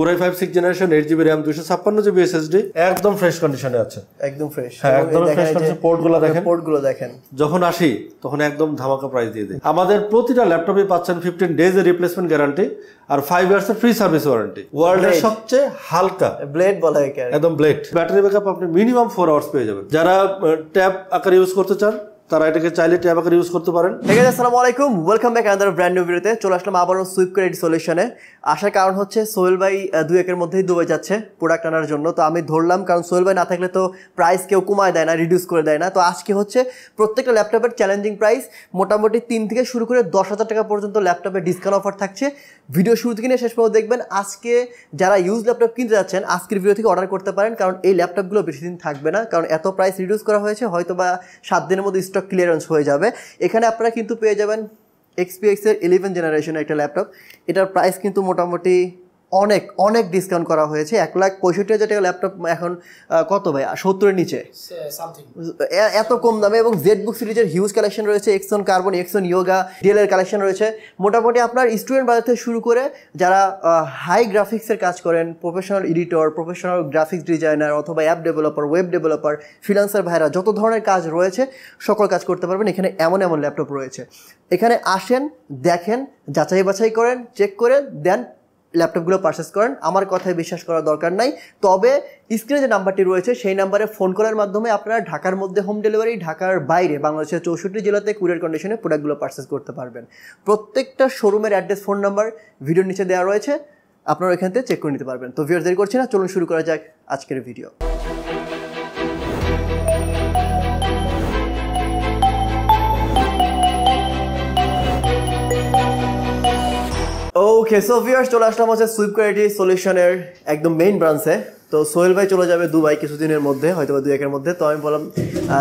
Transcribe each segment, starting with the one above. Core i5 6th generation 8GB RAM 256GB SSD ekdom fresh condition e ache ekdom fresh ha ekdom fresh condition port gulo dekhen jokhon ashi tokhon ekdom dhamaka price diye dei amader protita laptop e pacchen 15 days e replacement guarantee ar 5 years e free service warranty world er sobche halka blade bola hoy ekdom blade battery backup apni minimum 4 hours peye jaben jara tab akar use korte chan তারা এটাকে চাইলে tab আকারে use করতে পারেন। ঠিক আছে, আসসালামু আলাইকুম, ওয়েলকাম ব্যাক আদার ব্র্যান্ড নিউ ভিডিওতে। চলে আসলাম আবারও সুইফট কোড সলিউশনে। আসার কারণ হচ্ছে সোহেল ভাই 2-1 এর মধ্যেই দুবাই যাচ্ছে প্রোডাক্ট আনার জন্য, তো আমি ধরলাম কারণ সোহেল ভাই না থাকলে তো প্রাইস কেউ কমায় দেয় না, রিডিউস করে দেয় না। তো আজকে হচ্ছে প্রত্যেকটা ল্যাপটপের চ্যালেঞ্জিং প্রাইস, মোটামুটি 3 থেকে শুরু করে 10,000 টাকা পর্যন্ত ল্যাপটপে ডিসকাউন্ট অফার থাকছে। ভিডিও শুরু থেকে শেষ পর্যন্ত দেখবেন। আজকে যারা ইউজ ল্যাপটপ কিনতে যাচ্ছেন আজকের ভিডিও থেকে অর্ডার করতে পারেন, কারণ এই ল্যাপটপগুলো বেশি দিন থাকবে না, কারণ এত প্রাইস রিডিউস করা হয়েছে, হয়তো বা 7 দিনের মধ্যে স্টক ক্লিয়ারেন্স হয়ে যাবে। এখানে আপনারা কিন্তু পেয়ে যাবেন HP এর 11 জেনারেশনের একটা ল্যাপটপ, এটার প্রাইস কিন্তু মোটামুটি অনেক অনেক ডিসকাউন্ট করা হয়েছে। 1,65,000 টাকা ল্যাপটপ এখন কত ভাই, 70-এর নিচে সামথিং, এত কম দামে। এবং Zbook সিরিজের হিউজ কালেকশন রয়েছে, X-Zon Carbon, X-Zon Yoga, Dell এর কালেকশন রয়েছে। মোটামুটি আপনার স্টুডেন্ট বাজার থেকে শুরু করে যারা হাই গ্রাফিক্সের কাজ করেন, professional editor, professional graphics designer অথবা app developer, web developer, freelancer ভাইরা, যত ধরনের কাজ রয়েছে সকল কাজ করতে পারবেন। এখানে এমন এমন ল্যাপটপ রয়েছে, এখানে আসেন, দেখেন, যাচাই বাছাই করেন, চেক করেন, দেন ল্যাপটপগুলো পারচেস করেন। আমার কথায় বিশ্বাস করার দরকার নাই, তবে স্ক্রিনে যে নাম্বারটি রয়েছে সেই নাম্বারে ফোন করার মাধ্যমে আপনারা ঢাকার মধ্যে হোম ডেলিভারি, ঢাকার বাইরে বাংলাদেশের 64 জেলাতে কুরিয়ার কন্ডিশনে প্রোডাক্টগুলো পারচেস করতে পারবেন। প্রত্যেকটা শোরুমের অ্যাড্রেস, ফোন নাম্বার ভিডিওর নিচে দেওয়া রয়েছে, আপনারা ওইখান থেকে চেক করে নিতে পারবেন। তো ভিউয়ার দেরি করছি না, চলুন শুরু করা যাক আজকের ভিডিও। ওকে, সো ভিউয়ার্স চলে আসলাম হচ্ছে সুইফট কোড সলিউশনের একদম মেইন ব্রাঞ্চে। তো সোহেল ভাই চলে যাবে দুবাই কিছুদিনের মধ্যে, হয়তো 2-1 এর মধ্যে। তো আমি বললাম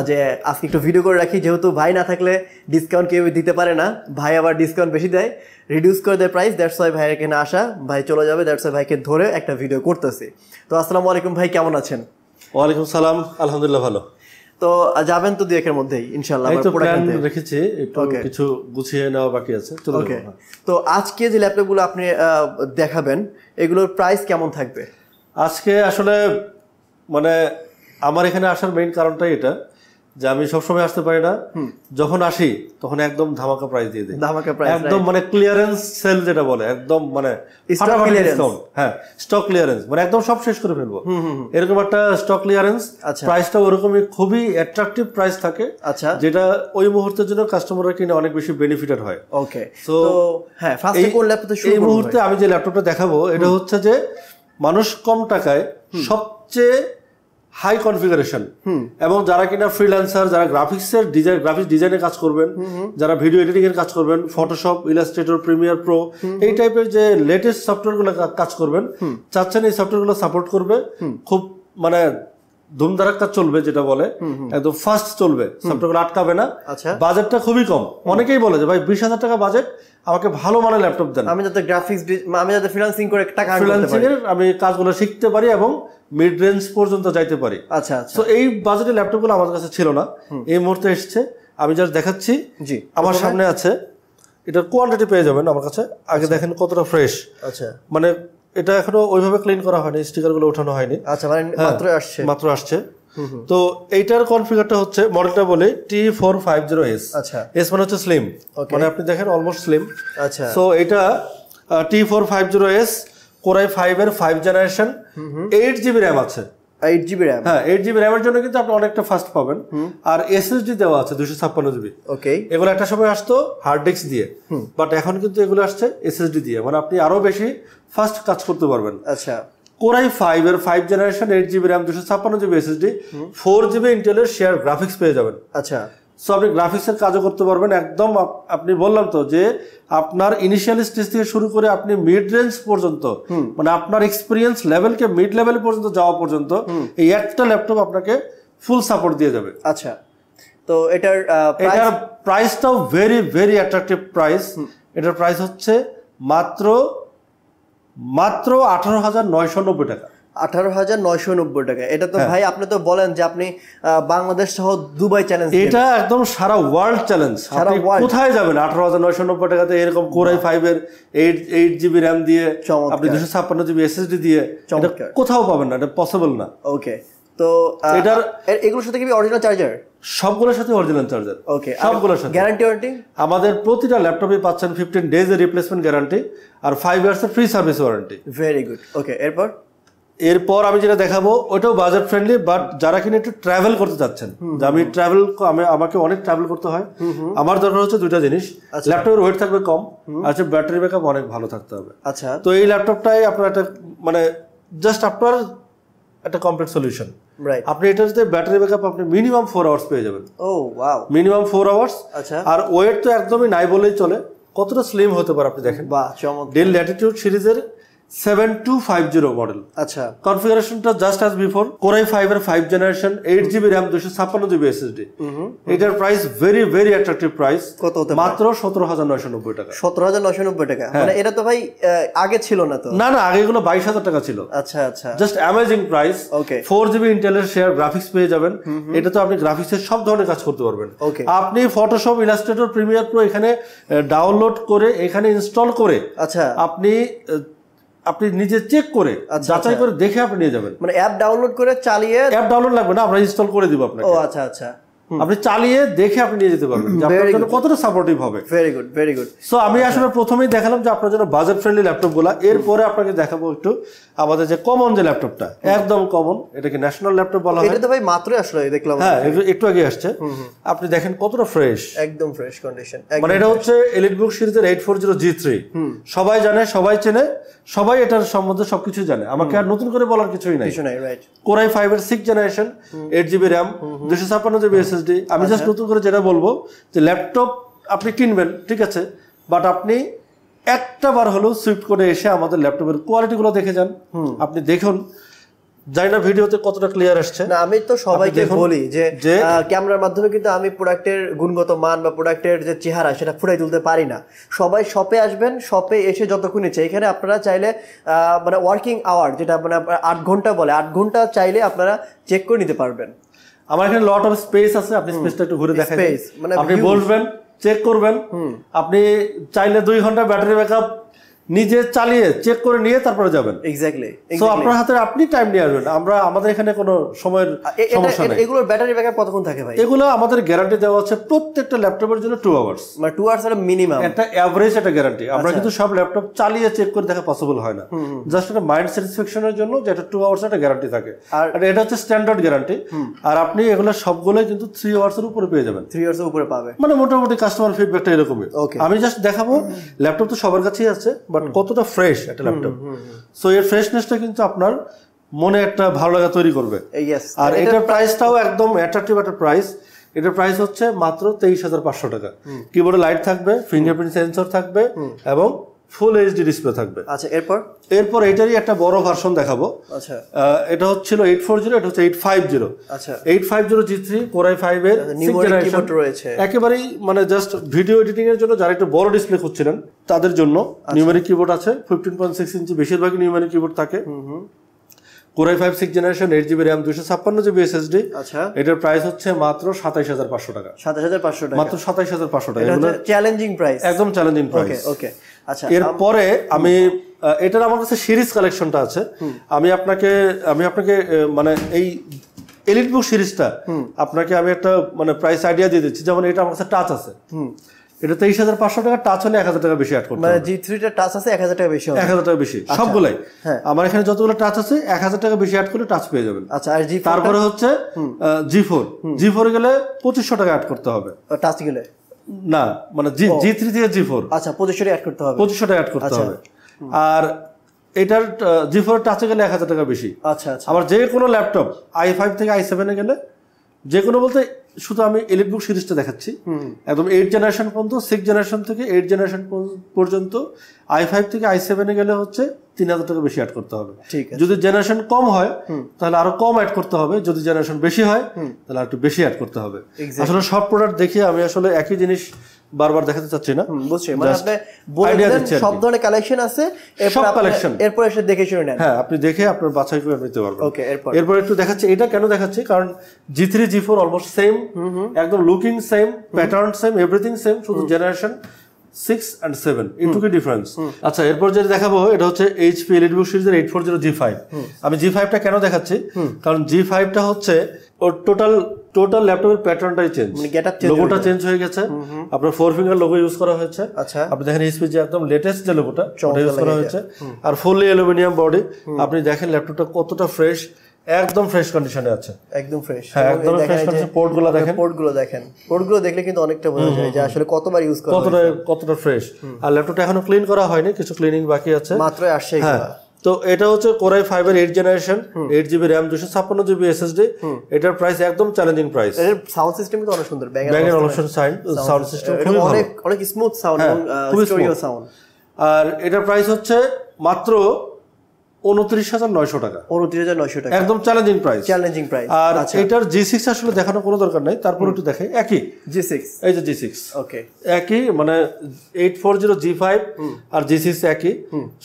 যে আজকে একটু ভিডিও করে রাখি, যেহেতু ভাই না থাকলে ডিসকাউন্ট কেউ দিতে পারে না, ভাই আবার ডিসকাউন্ট বেশি দেয়, রিডিউস করে দেয় প্রাইস। দ্যাটস ওয়াই ভাইয়ের এখানে আসা, ভাই চলে যাবে, দ্যাটস ওয়াই ভাইকে ধরে একটা ভিডিও করতেছি। তো আসসালামু আলাইকুম ভাই, কেমন আছেন? ওয়ালাইকুম সালাম, আলহামদুলিল্লাহ ভালো। তো যাবেন তো 2-1 এর মধ্যেই ইনশাআল্লাহ, রেখেছি একটু কিছু গুছিয়ে নেওয়া বাকি আছে। তো আজকে যে ল্যাপটপগুলো আপনি দেখাবেন এগুলোর প্রাইস কেমন থাকবে আজকে? আসলে মানে আমার এখানে আসার মেইন কারণটাই এটা যে আমি সবসময় আসতে পারি না, যখন আসি তখন একদম ধামাকা প্রাইস দিয়ে দেয়, একদম মানে ক্লিয়ারেন্স সেল যেটা বলে, একদম মানে স্টক ক্লিয়ারেন্স। হ্যাঁ, স্টক ক্লিয়ারেন্স মানে একদম সব শেষ করে ফেলবো এরকম একটা স্টক ক্লিয়ারেন্স। প্রাইসটা ওরকমই খুবই অ্যাট্রাকটিভ প্রাইস থাকে, আচ্ছা, যেটা ওই মুহূর্তের জন্য কাস্টমাররা কিনে অনেক বেশি বেনিফিটেড হয়। ওকে, তো হ্যাঁ, ফার্স্টে কোন ল্যাপটপ শুরু করব? এই মুহূর্তে আমি যে ল্যাপটপটা দেখাবো এটা হচ্ছে যে মানুষ কম টাকায় সবচেয়ে হাই কনফিগারেশন, এবং যারা কিনা ফ্রিল্যান্সার, যারা গ্রাফিক্সের ডিজাইন, গ্রাফিক্স ডিজাইনে কাজ করবেন, যারা ভিডিও এডিটিং এর কাজ করবেন, ফটোশপ, ইলাস্ট্রেটর, প্রিমিয়ার প্রো, এই টাইপের যে লেটেস্ট সফটওয়্যারগুলো কাজ করবেন চাচ্ছেন, এই সফটওয়্যারগুলো সাপোর্ট করবে, খুব মানে ধুমধারাক্কা চলবে, যেটা বলে একদম ফাস্ট চলবে, সফটওয়্যারগুলো আটকাবে না। বাজেটটা খুবই কম, অনেকেই বলে যে ভাই 20,000 টাকা বাজেট আমাকে ভালো মানের ল্যাপটপ দেন, আমি যাতে গ্রাফিক্স, আমি যাতে ফ্রিল্যান্সিং করে টাকা আর্ন করতে পারি, আমি কাজগুলো শিখতে পারি এবং মিড রেঞ্জ পর্যন্ত যাইতে পারি। আচ্ছা, তো এই বাজেটের ল্যাপটপগুলো আমার কাছে ছিল না, এই মুহূর্তে এসেছে, আমি জাস্ট দেখাচ্ছি। জি, আমার সামনে আছে, এটার কোয়ান্টিটি পেয়ে যাবেন আমার কাছে। আগে দেখেন কতটা ফ্রেশ। আচ্ছা, মানে এটা এখনো ওইভাবে ক্লিন করা হয়নি, স্টিকারগুলো ওঠানো হয়নি। আচ্ছা, মানে মাত্র আসছে, মাত্র আসছে। তো এইটার কনফিগারটা হচ্ছে, মডেলটা বলে T450S। আচ্ছা, S মানে হচ্ছে স্লিম, মানে আপনি দেখেন অলমোস্ট স্লিম। আচ্ছা, সো এটা T450S, Core i5 এর 5 জেনারেশন, 8GB RAM আছে। 8GB RAM, হ্যাঁ 8GB RAM এর জন্য কিন্তু আপনি অনেকটা ফাস্ট পাবেন। আর SSD দেওয়া আছে 256GB। ওকে, এগুলো একটা সময় আসতো হার্ড ডিস্ক দিয়ে, বাট এখন কিন্তু এগুলো আসছে SSD দিয়ে, মানে আপনি আরো বেশি ফাস্ট কাজ করতে পারবেন। আচ্ছা, Core i5 এর 5 generation, 8GB RAM, 256GB SSD, 4GB ইন্টেলের শেয়ার গ্রাফিক্স পেয়ে যাবেন। আচ্ছা, সো আপনি গ্রাফিক্সের কাজও করতে পারবেন একদম, আপনি বললাম তো যে আপনার ইনিশিয়াল স্টেজ থেকে শুরু করে আপনি মিড রেঞ্জ পর্যন্ত, মানে আপনার এক্সপিরিয়েন্স লেভেলকে মিড লেভেল পর্যন্ত যাওয়া পর্যন্ত এই একটা ল্যাপটপ আপনাকে ফুল সাপোর্ট দিয়ে যাবে। আচ্ছা, তো এটার প্রাইসটাও ভেরি ভেরি অ্যাট্রাকটিভ প্রাইস। এটার প্রাইস হচ্ছে মাত্র 18,990 টাকা। 18990 টাকা এটা তো ভাই আপনি তো বলেন যে আপনি বাংলাদেশ সহ দুবাই চ্যালেঞ্জ এটা একদম সারা ওয়ার্ল্ড চ্যালেঞ্জ আপনি কোথায় যাবেন 18990 টাকায় এরকম Core i5 এর 8GB RAM দিয়ে আপনি 256GB SSD দিয়ে এটা কোথাও পাবেন না এটা পসিবল না ওকে তো এটার এগুলোর সাথে কি অরিজিনাল চার্জার সবগুলোর সাথে অরিজিনাল চার্জার ওকে সবগুলোর সাথে গ্যারান্টি ওয়ারেন্টি আমাদের প্রতিটা ল্যাপটপে পাচ্ছেন 15 ডেজ এর রিপ্লেসমেন্ট গ্যারান্টি আর 5 ইয়ার্স এর free service warranty very good okay এরপর এরপর আমি যেটা দেখাবো ওটাও বাজেট ফ্রেন্ডলি বাট যারা কিনা একটু ট্রাভেল করতে যাচ্ছেন আমি ট্রাভেল আমাকে অনেক ট্রাভেল করতে হয় আমার দরকার হচ্ছে দুটো জিনিস ল্যাপটপের ওয়েট থাকবে কম আর ব্যাটারি ব্যাকআপ অনেক ভালো থাকতে হবে আচ্ছা তো এই ল্যাপটপটাই আপনার একটা মানে জাস্ট আপনার একটা কমপ্লিট সলিউশন রাইট আপনি এটাতে ব্যাটারি ব্যাকআপ আপনি মিনিমাম 4 আওয়ার্স পেয়ে যাবেন ও ওয়াও মিনিমাম 4 আওয়ার্স আচ্ছা আর ওয়েট তো একদমই নাই বলেই চলে কতটা স্লিম হতে পারে আপনি দেখেন বাহ চমৎকার ডেল ল্যাটিটিউড সিরিজের 7250 model. Achha. Configuration just as before. Core i5 5th generation, 8GB RAM, 256GB SSD. Its price very very attractive price. মাত্র 17990 টাকা. 17990 টাকা. মানে এটা তো ভাই আগে ছিল না তো. না না আগে এগুলো 22000 টাকা ছিল. আচ্ছা আচ্ছা. Just amazing price. Okay. 4GB Intel এর শেয়ার গ্রাফিক্স পেয়ে যাবেন. এটা তো আপনি গ্রাফিক্সের সব ধরনের কাজ করতে পারবেন. আপনি Photoshop, Illustrator, Premiere Pro এখানে ডাউনলোড করে এখানে ইনস্টল করে আচ্ছা আপনি আপনি নিজে চেক করে যাচাই করে দেখে আপনি নিয়ে যাবেন মানে অ্যাপ ডাউনলোড করে চালিয়ে অ্যাপ ডাউনলোড লাগবে না আমরা ইনস্টল করে দিব আপনাকে ও আচ্ছা আচ্ছা আপনি চালিয়ে দেখে আপনি নিয়ে যেতে পারবেন যে আপনার জন্য কতটা সাপোর্টিভ হবে very good very good so আমি আসলে প্রথমেই দেখালাম যে আপনার জন্য বাজেট ফ্রেন্ডলি ল্যাপটপগুলো এরপরে আপনাকে দেখাবো একটু আমাদের যে কমন যে ল্যাপটপটা একদম কমন এটাকে ন্যাশনাল ল্যাপটপ বলা হয় এটা তো ভাই মাত্রই আসলো দেখলাম হ্যাঁ একটু আগে আসছে আপনি দেখেন কতটা ফ্রেশ একদম ফ্রেশ কন্ডিশন মানে এটা হচ্ছে EliteBook সিরিজের 840G3 সবাই জানে সবাই চেনে সবাই এটার সম্বন্ধে সবকিছু জানে আমাকে আর নতুন করে বলার কিছুই নাই রাইট Core i5 এর 6th generation 8GB RAM 256GB SSD আমি জাস্ট নতুন করে যেটা বলবো যে ল্যাপটপ আপনি কিনবেন ঠিক আছে বাট আপনি একটা বার হলো সুইফট কোডে এসে আমাদের ল্যাপটপের কোয়ালিটি গুলো দেখে যান আপনি দেখুন জাইনা ভিডিওতে কতটা ক্লিয়ার আসছে না আমি তো সবাইকে বলি যে ক্যামেরার মাধ্যমে কিন্তু আমি প্রোডাক্টের গুণগত মান বা প্রোডাক্টের যে চেহারা সেটা ফুটিয়ে তুলতে পারি না সবাই শপে আসবেন শপে এসে যতক্ষণ ইচ্ছে এখানে আপনারা চাইলে মানে ওয়ার্কিং আওয়ার যেটা মানে 8 ঘন্টা বলে 8 ঘন্টা চাইলে আপনারা চেক করে নিতে পারবেন আমার এখানে লট অফ স্পেস আছে আপনি স্পেসটা একটু ঘুরে দেখাই মানে আপনি বলবেন চেক করবেন আপনি চাইলে 2 ঘন্টা ব্যাটারি ব্যাকআপ নিজে চালিয়ে চেক করে নিয়ে তারপরে যাবেন এক্স্যাক্টলি সো আপনার হাতে আপনি টাইম নিয়ে আসবেন আমরা আমাদের এখানে কোনো সময়ের সমস্যা নাই এগুলোর ব্যাটারি ব্যাকআপ কতক্ষণ থাকে ভাই এগুলো আমাদের গ্যারান্টি দেওয়া আছে প্রত্যেকটা ল্যাপটপের জন্য 2 আওয়ার্স মানে 2 আওয়ার্স এর মিনিমাম এটা এভারেজ এটা গ্যারান্টি আমরা কিন্তু সব ল্যাপটপ চালিয়ে চেক করে দেখা পসিবল হয় না জাস্ট একটা মাইন্ড স্যাটিসফ্যাকশনের জন্য যেটা 2 আওয়ার্স এটা গ্যারান্টি থাকে আর এটা হচ্ছে স্ট্যান্ডার্ড গ্যারান্টি আর আপনি এগুলো সবগুলো কিন্তু 3 আওয়ার্স এর উপরে পেয়ে যাবেন 3 আওয়ার্স এর উপরে পাবে মানে মোটামুটি কাস্টমার ফিডব্যাকটা এরকমই আমি জাস্ট দেখাবো ল্যাপটপ তো সবার কাছেই আছে বাট কতটা ফ্রেশ একটা ল্যাপটপ সো এর ফ্রেশনেসটা কিন্তু আপনার মনে একটা ভালো লাগা তৈরি করবে আর এটার প্রাইসটাও একদম অ্যাট্রাকটিভ একটা প্রাইস এটার প্রাইস হচ্ছে মাত্র 23500 টাকা কিবোর্ডে লাইট থাকবে ফিঙ্গারপ্রিন্ট সেন্সর থাকবে এবং ফুল এইচডি ডিসপ্লে থাকবে আচ্ছা এরপর এটারই একটা বড় ভার্সন দেখাবো আচ্ছা এটা হচ্ছিল 840 এটা হচ্ছে 850 আচ্ছা 850 G3 Core i5 এর নিউ কিবোর্ড রয়েছে একেবারে মানে জাস্ট ভিডিও এডিটিং এর জন্য যারা একটু বড় ডিসপ্লে খুঁজছিলেন তাদের জন্য নিউমেরিক কিবোর্ড আছে 15.6 ইঞ্চি বেশিরভাগই নিউমেরিক কিবোর্ড থাকে Core i5 6th generation 8GB RAM 256GB SSD আচ্ছা এটার প্রাইস হচ্ছে মাত্র 27500 টাকা 27500 টাকা মাত্র 27500 টাকা এটা চ্যালেঞ্জিং প্রাইস একদম চ্যালেঞ্জিং প্রাইস ওকে ওকে আচ্ছা এরপরে আমি এটার আমার কাছে সিরিজ কালেকশনটা আছে আমি আপনাকে মানে এই EliteBook সিরিজটা আপনাকে আমি একটা মানে প্রাইস আইডিয়া দিয়ে দিচ্ছি যেমন এটা আমার কাছে টাচ আছে এটা 23500 টাকা টাচ হলে 1000 টাকা বেশি অ্যাড করতে মানে G3 টা টাচ আছে 1000 টাকা বেশি হবে 1000 টাকা বেশি সবগুলাই আমার এখানে যতগুলো টাচ আছে 1000 টাকা বেশি অ্যাড করলে টাচ পেয়ে যাবেন আচ্ছা আর G4 তারপরে হচ্ছে G4 গেলে 2500 টাকা অ্যাড করতে হবে টাচ গেলে না মানে G3 থেকে G4 আচ্ছা 2500 টাকা অ্যাড করতে হবে 2500 টাকা অ্যাড করতে হবে আর এটার G4 টাচে গেলে 1000 টাকা বেশি আচ্ছা আচ্ছা আবার যে কোনো ল্যাপটপ i5 থেকে i7 এ গেলে যে কোনো বলতে শুধু আমি EliteBook সিরিজটা দেখাচ্ছি একদম 8 জেনারেশন পর্যন্ত 6 জেনারেশন থেকে 8 জেনারেশন পর্যন্ত i5 থেকে i7 এ গেলে হচ্ছে 3000 টাকা বেশি অ্যাড করতে হবে যদি জেনারেশন কম হয় তাহলে আরো কম অ্যাড করতে হবে যদি জেনারেশন বেশি হয় তাহলে আরো বেশি অ্যাড করতে হবে আসলে সব প্রোডাক্ট দেখে আমি আসলে একই জিনিস বারবার দেখাতে চাচ্ছি না বুঝছেন মানে আপনি বলেন সব ধরনের কালেকশন আছে এরপর কালেকশন এরপর এসে দেখে শুনে নেন হ্যাঁ আপনি দেখে আপনার বাছাই করে নিতে পারবেন ওকে এরপর একটু দেখাচ্ছি এটা কেন দেখাচ্ছি কারণ G3 G4 অলমোস্ট সেম একদম looking same pattern same everything same শুধু জেনারেশন 6 and 7 এটুকুই ডিফারেন্স আচ্ছা এরপর যেটা দেখাবো এটা হচ্ছে HP EliteBook সিরিজের 840 G5 আমি G5 টা কেন দেখাচ্ছি কারণ G5 টা হচ্ছে ওর টোটাল ল্যাপটপের প্যাটার্নটাই চেঞ্জ মানে গেটআপ চেঞ্জ লোগোটা চেঞ্জ হয়ে গেছে আপনার ফোর ফিঙ্গার লোগো ইউজ করা হয়েছে আচ্ছা আপনি দেখেন HP যে একদম লেটেস্ট যে লোগোটা ওটা ইউজ করা হয়েছে আর ফুললি অ্যালুমিনিয়াম বডি আপনি দেখেন ল্যাপটপটা কতটা ফ্রেশ একদম ফ্রেশ কন্ডিশনে আছে একদম ফ্রেশ একদম ফ্রেশ আছে পোর্টগুলো দেখেন পোর্টগুলো দেখলে কিন্তু অনেকটা বোঝা যায় যে আসলে কতবার ইউজ করা কতটা কতটা ফ্রেশ আর ল্যাপটপটা এখনো ক্লিন করা হয়নি কিছু ক্লিনিং বাকি আছে মাত্র আসছে এটা তো এটা হচ্ছে Core i5 এর 8th generation 8GB RAM 256GB SSD এটার প্রাইস একদম চ্যালেঞ্জিং প্রাইস এর সাউন্ড সিস্টেম তো অনেক সুন্দর ব্যাং এর অপশন সাউন্ড সিস্টেম অনেক স্মুথ সাউন্ড স্টোরিও সাউন্ড আর এটার প্রাইস হচ্ছে মাত্র 29900 টাকা 29900 টাকা একদম চ্যালেঞ্জিং প্রাইস আর এটার G6 আসলে দেখানো কোনো দরকার নাই তারপর একটু দেখাই একই G6 এই যে G6 ওকে একই মানে 840 G5 আর G6 একই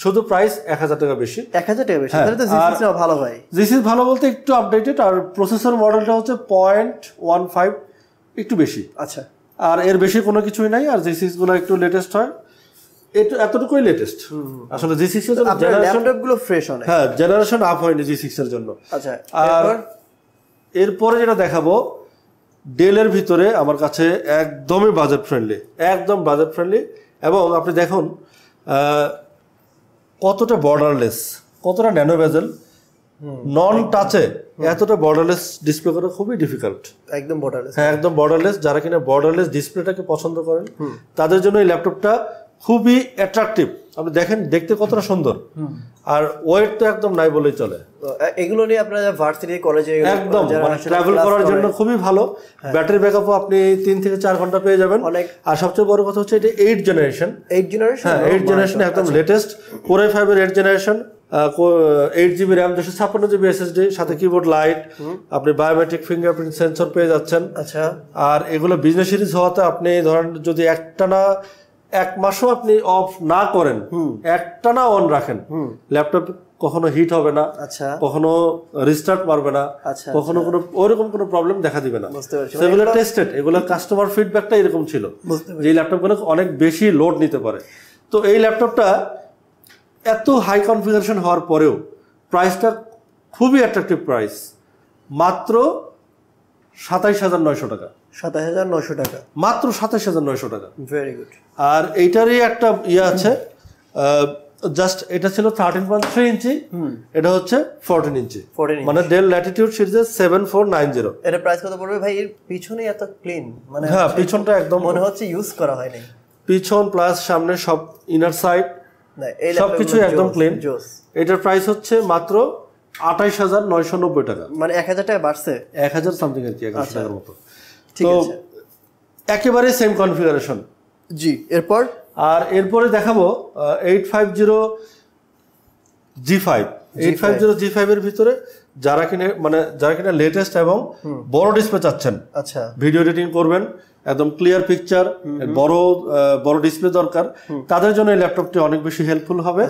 শুধু প্রাইস 1000 টাকা বেশি 1000 টাকা বেশি তাহলে তো G6 টা ভালো ভাই G6 ভালো বলতে একটু আপডেটেড আর প্রসেসর মডেলটা হচ্ছে 0.15 একটু বেশি আচ্ছা আর এর বেশি কোনো কিছুই নাই আর G6 গুলো একটু লেটেস্ট হয় এটা এতটুকুই লেটেস্ট আসলে G6 এর জন্য ল্যাপটপ গুলো ফ্রেশ অনেক হ্যাঁ জেনারেশন আপ হয়নি G6 এর জন্য আচ্ছা আর এরপরে যেটা দেখাবো Dell এর ভিতরে আমার কাছে একদমই বাজেট ফ্রেন্ডলি এবং আপনি দেখুন কতটা বর্ডারলেস কতটা ন্যানো বেজেল নন টাচে এতটা বর্ডারলেস ডিসপ্লে করা খুবই ডিফিকাল্ট একদম বর্ডারলেস যারা কিনা বর্ডারলেস ডিসপ্লেটাকে পছন্দ করেন তাদের জন্য এই ল্যাপটপটা খুবই অ্যাট্রাকটিভ আপনি দেখেন দেখতে কতটা সুন্দর আর ওয়েট তো একদম নাই বলেই চলে এগুলো নিয়ে আপনারা ভার্সিটি কলেজে একদম ট্রাভেল করার জন্য খুবই ভালো ব্যাটারি ব্যাকআপও আপনি 3 থেকে 4 ঘন্টা পেয়ে যাবেন আর সবচেয়ে বড় কথা হচ্ছে এটা 8th জেনারেশন একদম লেটেস্ট Core i5 এর 8th generation 8GB RAM 256GB SSD সাথে কিবোর্ড লাইট আপনি বায়োমেট্রিক ফিঙ্গারপ্রিন্ট সেন্সর পেয়ে যাচ্ছেন আচ্ছা আর এগুলো বিজনেস সিরিজ হওয়াতে আপনি ধরেন যদি একটানা এক মাসও আপনি অফ না করেন একটানা অন রাখেন ল্যাপটপ কখনো হিট হবে না আচ্ছা কখনো রিস্টার্ট মারবে না কখনো কোনো এরকম কোনো প্রবলেম দেখা দিবে না সেগুলো টেস্টেড এগুলো কাস্টমার ফিডব্যাকটা এরকম ছিল যে ল্যাপটপগুলো অনেক বেশি লোড নিতে পারে তো এই ল্যাপটপটা এত হাই কনফিগারেশন হওয়ার পরেও প্রাইসটা খুবই অ্যাট্রাকটিভ প্রাইস মাত্র 27900 টাকা 27900 টাকা মাত্র 27900 টাকা ভেরি গুড আর এইটারই একটা ইয়া আছে জাস্ট এটা ছিল 13.3 ইঞ্চি এটা হচ্ছে 14 ইঞ্চি মানে Dell Latitude সিরিজের 7490 এর প্রাইস কত পড়বে ভাই এর পিছনে এত ক্লিন মানে হ্যাঁ পিছনটা একদম মনে হচ্ছে ইউজ করা হয়নি পিছন প্লাস সামনে সব ইনার সাইড না এই সবকিছু একদম ক্লিন এটার প্রাইস হচ্ছে মাত্র 28990 টাকা মানে 1000 টাকা বাড়ছে 1000 সামথিং এর কি 1000 টাকার মতো ঠিক আছে একেবারে সেম কনফিগারেশন জি এরপর আর এরপরে দেখাবো 850 G5 এর ভিতরে যারা কিনা লেটেস্ট এবং বড় ডিসপ্লে চাচ্ছেন আচ্ছা ভিডিও এডিটিং করবেন একদম ক্লিয়ার পিকচার বড় বড় ডিসপ্লে দরকার তাদের জন্য এই ল্যাপটপটি অনেক বেশি হেল্পফুল হবে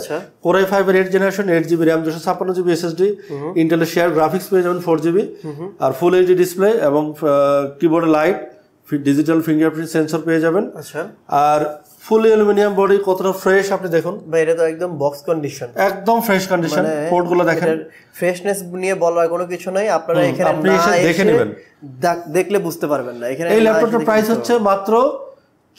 Core i5 এর 8th generation 8GB RAM 256GB SSD ইন্টেলের শেয়ার গ্রাফিক্স পেয়ে যাবেন 4GB আর ফুল এইচডি ডিসপ্লে এবং keyboard light digital fingerprint sensor পেয়ে যাবেন আচ্ছা আর ফুললি অ্যালুমিনিয়াম বডি কতটা ফ্রেশ আপনি দেখুন ভাই এটা তো একদম বক্স কন্ডিশন একদম ফ্রেশ কন্ডিশন পোর্টগুলো দেখেন ফ্রেশনেস নিয়ে বলার কোনো কিছু নাই আপনারা এখানে আপনি দেখে নেবেন দেখলে বুঝতে পারবেন না এখানে এই ল্যাপটপের প্রাইস হচ্ছে মাত্র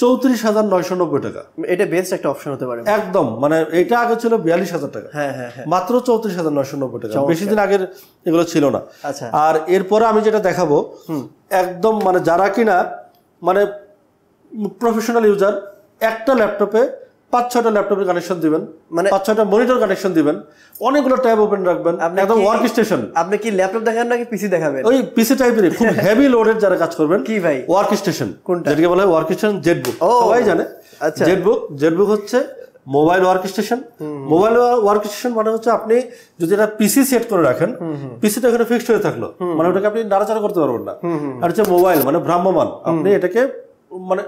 34990 টাকা এটা বেস্ট একটা অপশন হতে পারে একদম মানে এটা আগে ছিল 42000 টাকা হ্যাঁ মাত্র 34990 টাকা বেশি দিন আগের এগুলো ছিল না আচ্ছা আর এরপর আমি যেটা দেখাবো একদম মানে যারা কিনা মানে প্রফেশনাল ইউজার একটা ল্যাপটপে 5-6টা ল্যাপটপে কানেকশন দিবেন মানে 5-6টা মনিটর কানেকশন দিবেন অনেকগুলো ট্যাব ওপেন রাখবেন একদম ওয়ার্ক স্টেশন আপনি কি ল্যাপটপ দেখাবেন নাকি পিসি দেখাবেন ওই পিসি টাইপের খুব হেভি লোডের যারা কাজ করবেন কি ভাই ওয়ার্ক স্টেশন যেটাকে বলা হয় ওয়ার্ক স্টেশন Z-Book সবাই জানে আচ্ছা Z-Book হচ্ছে মোবাইল ওয়ার্কস্টেশন। মোবাইল ওয়ার্কস্টেশন মানে হচ্ছে আপনি যদি একটা পিসি সেট করে রাখেন, পিসি তো এখানে ফিক্সড হয়ে থাকলো, মানে ওটাকে আপনি নাড়াচাড়া করতে পারবেন না। আর হচ্ছে মোবাইল মানে ভ্রাম্যমান, আপনি এটাকে মানে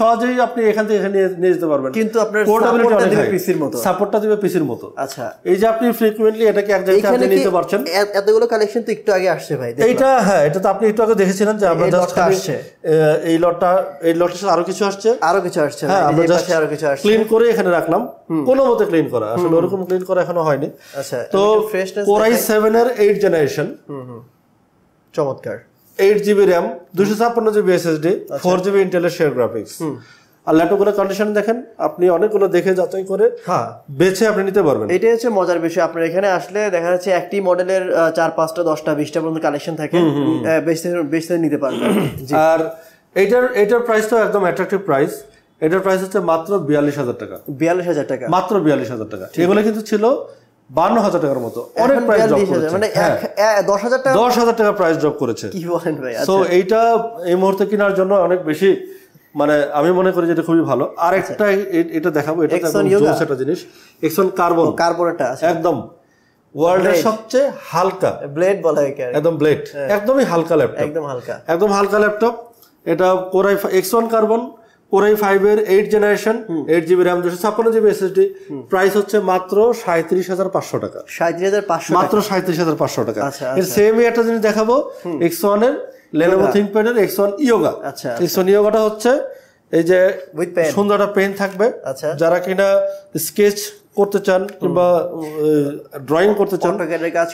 সহজেই আপনি এখান থেকে এখানে নিয়ে যেতে পারবেন, কিন্তু আপনার পোর্টেবিলিটি দিবে পিসির মতো, সাপোর্টটা দিবে পিসির মতো। আচ্ছা, এই যে আপনি ফ্রিকোয়েন্টলি এটাকে এক জায়গায় আপনি নিতে পারছেন। এতগুলো কালেকশন তো একটু আগে আসছে ভাই, এটা হ্যাঁ এটা তো আপনি একটু আগে দেখেছিলেন যে আমরা জাস্ট আসছে এই লটটা, এই লটের সাথে আরো কিছু আসছে, আরো কিছু আসছে। হ্যাঁ, আমরা জাস্ট আরো কিছু আসছে, ক্লিন করে এখানে রাখলাম, কোনোমতে ক্লিন করা, আসলে ওরকম ক্লিন করা এখনো হয়নি। আচ্ছা, তো ফ্রেশনেস কোরাই 7 এর 8 জেনারেশন, চমৎকার। 8GB RAM, 256GB SSD, 4GB Intel Share Graphics। আর ল্যাপটপগুলো কন্ডিশন দেখেন, আপনি অনেকগুলো দেখে যাচাই করে হ্যাঁ বেছে আপনি নিতে পারবেন। এটাই হচ্ছে মজার বিষয়, আপনার এখানে আসলে দেখা যাচ্ছে একটি মডেলের 4, 5টা, 10টা, 20টা পর্যন্ত কালেকশন থাকে, বেছে নিতে পারবেন। আর এটার প্রাইস তো একদম অ্যাট্রাকটিভ প্রাইস, এটার প্রাইস হচ্ছে মাত্র 42,000 টাকা। 42,000 টাকা মাত্র, 42,000 টাকা। এগুলো কিন্তু ছিল 52,000 টাকার মতো, অনেক প্রাইস ড্রপ করেছে, মানে 10,000 টাকা প্রাইস ড্রপ করেছে। কি বলেন ভাই? সো এইটা এই মুহূর্তে কেনার জন্য অনেক বেশি, মানে আমি মনে করি যেটা খুবই ভালো। আর একটা এটা দেখাবো, এটা একটা জিনিস X-Zon Carbon, কার্বনটা একদম ওয়ার্ল্ডের সবচেয়ে হালকা ব্লেড বলা হয়, একদম ব্লেড, একদমই হালকা ল্যাপটপ, একদম হালকা ল্যাপটপ। এটা কোরাই X-Zon Carbon, কোরাই 5 এর 8 generation, 8GB RAM, 256GB SSD, price হচ্ছে মাত্র 37,500 টাকা। 37,500 মাত্র 37,500 টাকা। এর সেম একটা জিনিস দেখাবো, X1 এর Lenovo ThinkPad এর X-Zon Yoga। আচ্ছা, X-Zon Yogaটা হচ্ছে এই যে সুন্দর একটা পেন থাকবে, যারা কিনা স্কেচ করতে চান কিংবা ড্রয়িং করতে চান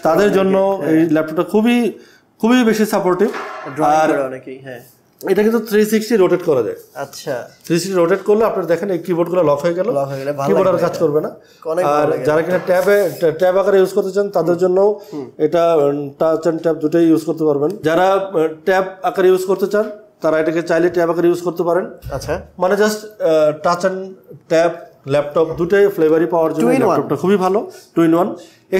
তাদের জন্য এই ল্যাপটপটা খুবই বেশি সাপোর্টিভ। আর অনেকেই হ্যাঁ এটা কিন্তু 360 রোটেট করা যায়। আচ্ছা, 360 রোটেট করলে আপনি দেখেন এই কিবোর্ডগুলো লক হয়ে গেল, কিবোর্ড আর কাজ করবে না। আর যারা কিনা ট্যাব আকারে ইউজ করতে চান তাদের জন্য এটা টাচ এন্ড ট্যাব দুটোই ইউজ করতে পারবেন। যারা ট্যাব আকারে ইউজ করতে চান তারা এটাকে চাইলে ট্যাব আকারে ইউজ করতে পারেন। আচ্ছা, মানে just touch and tab laptop দুটোই ফ্লেভারি পাওয়ার জন্য ল্যাপটপটা খুবই ভালো, 2 in 1।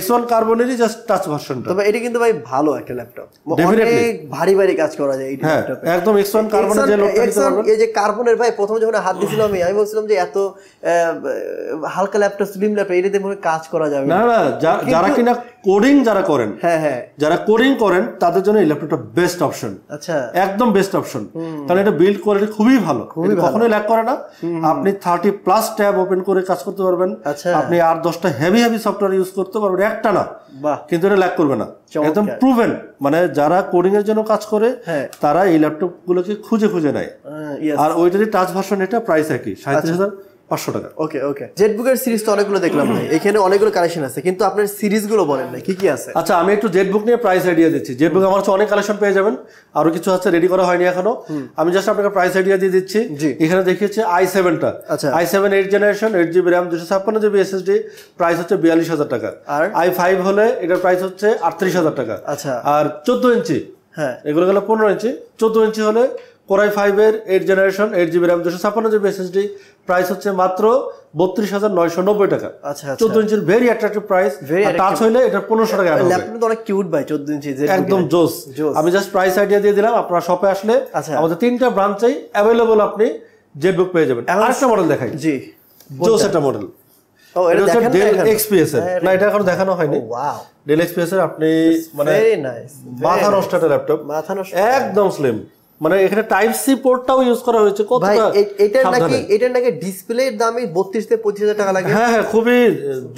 X-Zon Carbon-এরই জাস্ট টাচ ভার্সনটা, তবে এটা কিন্তু ভাই ভালো একটা ল্যাপটপ, ডেফিনেটলি ভারী ভারী কাজ করা যায় এই ল্যাপটপে, একদম X-Zon Carbon-এর যে ল্যাপটপ, X-Zon এই যে কার্বনের ভাই প্রথমে যখন হাত দিছিলাম আমি বলছিলাম যে এত হালকা ল্যাপটপ, স্লিম ল্যাপটপ, এটাতে মনে কাজ করা যাবে না। না, যারা কিনা কোডিং যারা করেন, হ্যাঁ হ্যাঁ যারা কোডিং করেন তাদের জন্য এই ল্যাপটপটা বেস্ট অপশন। আচ্ছা, একদম বেস্ট অপশন, কারণ এটা বিল্ড কোয়ালিটি খুবই ভালো, কখনোই ল্যাগ করে না। আপনি 30+ ট্যাব ওপেন করে কাজ করতে পারবেন, আপনি 8-10টা হেভি সফটওয়্যার ইউজ করতে পারবেন, একটা না কিন্তু এটা ল্যাগ করবে না, একদম প্রুভেন। মানে যারা কোডিং এর জন্য কাজ করে তারা এই ল্যাপটপ গুলোকে খুঁজে নেয়। আর ওইটারই টাচ ভার্সন, এটা প্রাইস একই, 37,500 টাকা। ওকে ওকে, Zbook এর সিরিজ তো অনেকগুলো দেখলাম ভাই, এখানে অনেকগুলো কালেকশন আছে, কিন্তু আপনার সিরিজ গুলো বলেন না কি কি আছে। আচ্ছা, আমি একটু Zbook নিয়ে প্রাইস আইডিয়া দিচ্ছি। Zbook আমার কাছে অনেক কালেকশন পেয়ে যাবেন, আরো কিছু আছে রেডি করা হয়নি এখনো, আমি জাস্ট আপনাকে প্রাইস আইডিয়া দিয়ে দিচ্ছি। এখানে দেখিয়েছে i7টা, i7 8 generation, 8GB RAM, 256GB SSD, price হচ্ছে 42,000 টাকা। আর i5 হলে এটার প্রাইস হচ্ছে 38,000 টাকা। আচ্ছা, আর 14 ইঞ্চি, হ্যাঁ এগুলো গেল 15 ইঞ্চি, 14 ইঞ্চি হলে কোরাই 5 এর 8 generation, 8GB RAM, 256GB SSD, price হচ্ছে মাত্র 32,990 টাকা। আচ্ছা, 14 ইঞ্চির ভেরি অ্যাট্রাকটিভ প্রাইস, আর টাচ হইলে এটা 1500 টাকা। ল্যাপটপ তো অনেক কিউট ভাই, 14 ইঞ্চি একদম জোস। আমি জাস্ট প্রাইস আইডিয়া দিয়ে দিলাম, আপনারা শপে আসলে আমাদের 3টা ব্রাঞ্চেই अवेलेबल আপনি Zbook পেয়ে যাবেন। আরেকটা মডেল দেখাই, জি জোস একটা মডেল, ও এটা দেখেন Dell XPS এর, না এটা এখনো দেখানো হয়নি। ওয়াও, Dell XPS এর আপনি মানে ভেরি নাইস, মাথা নষ্ট একটা ল্যাপটপ, মাথা নষ্ট, একদম স্লিম। মানে এখানে টাইপ সি পোর্টটাও ইউজ করা হয়েছে। কত ভাই এটা নাকি ডিসপ্লের দামই 32-25,000 টাকা লাগে। হ্যাঁ হ্যাঁ, খুবই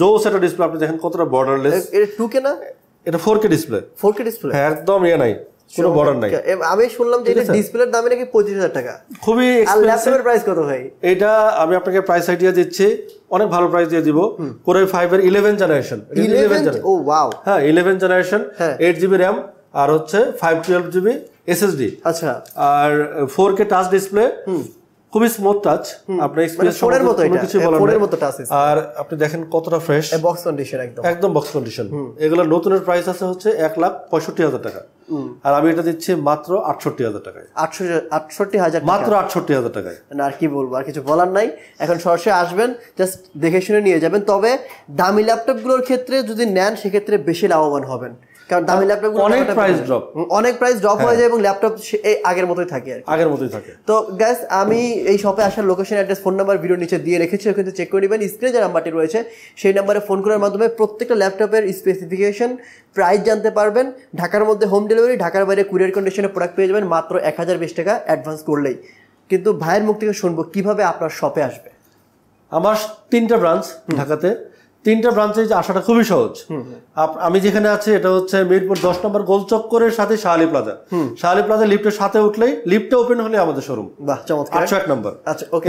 জোস একটা ডিসপ্লে, আপনি দেখেন কতটা বর্ডারলেস। এটা 2K না, এটা 4K ডিসপ্লে, 4K ডিসপ্লে, হ্যাঁ একদম ইয়া নাই, কোনো বর্ডার নাই। আমি শুনলাম যে এটা ডিসপ্লের দামই নাকি 25,000 টাকা, খুবই এক্সপেন্সিভ। আর ল্যাপটপের প্রাইস কত ভাই? এটা আমি আপনাকে প্রাইস আইডিয়া দিচ্ছি, অনেক ভালো প্রাইস দিয়ে দিব। কোরাই 5 এর 11 জেনারেশন, 11 ও ওয়াও, হ্যাঁ 11 জেনারেশন, 8GB RAM আর হচ্ছে 512GB SSD। আচ্ছা, আর 4K টাচ ডিসপ্লে, খুবই স্মুথ টাচ, আপনার এক্সপেরিয়েন্স ফোনের মতো, এটা ফোনের মতো টাচ। আর আপনি দেখেন কতটা ফ্রেশ, বক্স কন্ডিশন একদম বক্স কন্ডিশন। এগুলা নতুনের প্রাইস আছে হচ্ছে 1,65,000 টাকা, আর আমি এটা দিচ্ছি মাত্র 68,000 টাকায়, 68,000 মাত্র 68,000 টাকায়। না আর কি বলবো, আর কিছু বলার নাই, এখন সরাসরি আসবেন, জাস্ট দেখে শুনে নিয়ে যাবেন। তবে দামি ল্যাপটপগুলোর ক্ষেত্রে যদি নেন সেক্ষেত্রে বেশি লাভবান হবেন। কারণ দামি ল্যাপটপগুলো অনেক প্রাইস ড্রপ হয়ে যায় এবং ল্যাপটপ আগের মতোই থাকে। তো গাইস আমি এই শপে আসার location, address, phone number video নিচে দিয়ে রেখেছি, ওখানে চেক করে নেবেন। স্ক্রিনে যে নাম্বারটি রয়েছে সেই নাম্বারে ফোন করার মাধ্যমে প্রত্যেকটা ল্যাপটপের স্পেসিফিকেশন, প্রাইস জানতে পারবেন। ঢাকার মধ্যে হোম ডেলিভারি, ঢাকার বাইরে কুরিয়ার কন্ডিশনে প্রোডাক্ট পেয়ে যাবেন মাত্র 1020 টাকা অ্যাডভান্স করলেই। কিন্তু ভাইয়ের মুখ থেকে শুনবো কিভাবে আপনার শপে আসবে। আমার 3টা ব্রাঞ্চ ঢাকাতে, 3টা ব্রাঞ্চে আসাটা খুবই সহজ। আমি যেখানে আছি এটা হচ্ছে মিরপুর 10 নম্বর গোল চক্করের সাথে শাহ আলী প্লাজা। শাহ আলী প্লাজা লিফটের সাথে উঠলেই, লিফটে ওপেন হলে আমাদের শোরুম 801 নম্বর।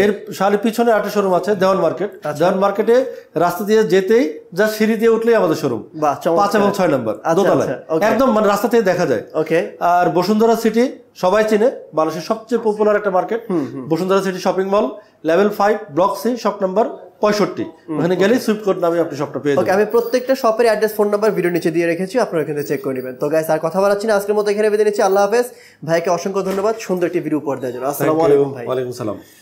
এর শাহ আলী পিছনে আরেকটা শোরুম আছে দেওয়ান মার্কেট। দেওয়ান মার্কেটে রাস্তা দিয়ে যেতেই যা সিঁড়ি দিয়ে উঠলেই আমাদের শোরুম 5 এবং 6 নম্বর দোতলায়, একদম মানে রাস্তা থেকে দেখা যায়। আর বসুন্ধরা সিটি সবাই চিনে, বাংলাদেশের সবচেয়ে পপুলার একটা market. Bashundhara city shopping mall level 5 block C shop number 65। ওখানে গেলে সুইফট কোড নামে আপনি শপটা পেয়ে যাবেন। আমি প্রত্যেকটা শপের অ্যাড্রেস, ফোন নাম্বার ভিডিও নিচে দিয়ে রেখেছি, আপনারা এখান থেকে চেক করে নেবেন। তো গাইস আর কথা বলাচ্ছি না, আজকের মতো এখানে বিদায় নিচ্ছি। আল্লাহ হাফেজ। ভাইকে অসংখ্য ধন্যবাদ সুন্দর একটি ভিডিও উপহার দেওয়ার জন্য। আসসালামু আলাইকুম ভাই। ওয়া আলাইকুম সালাম।